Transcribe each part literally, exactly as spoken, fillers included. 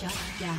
Shut down.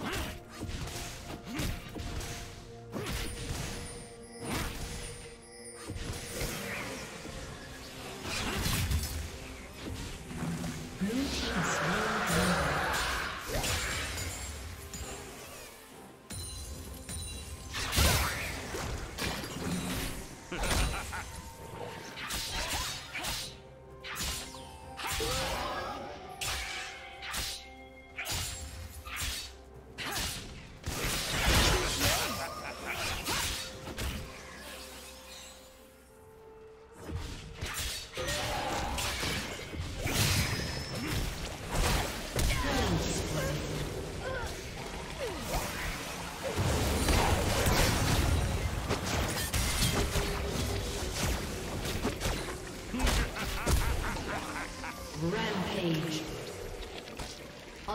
What?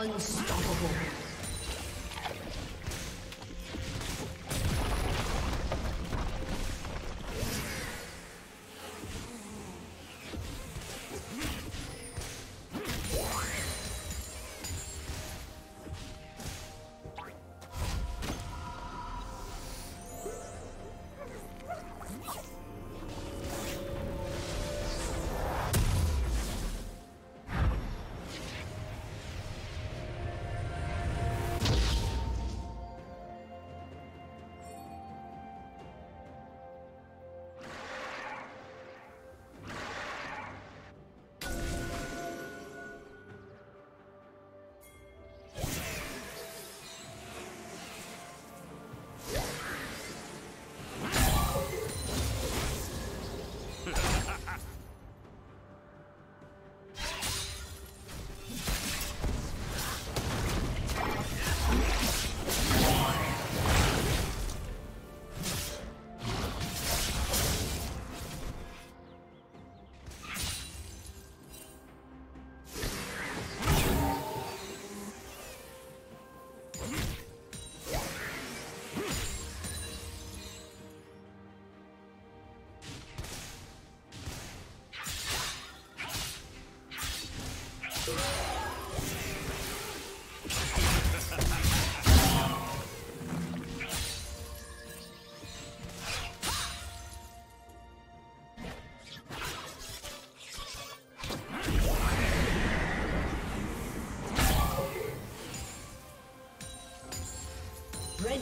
Unstoppable. Red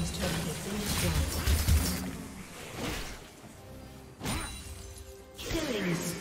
He's trying to get things done. Killing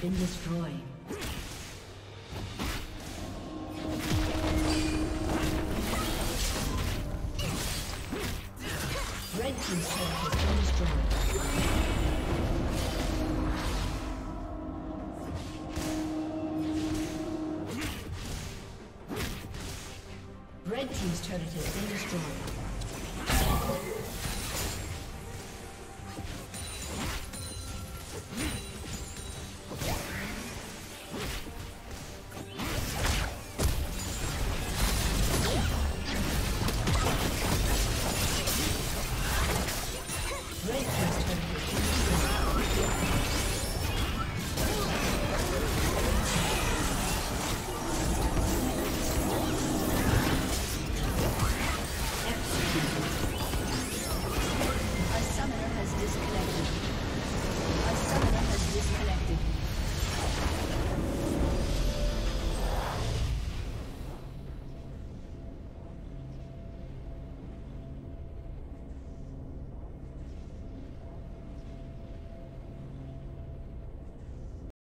Been destroyed. Red team's turret has been destroyed. Red team's turret has been destroyed.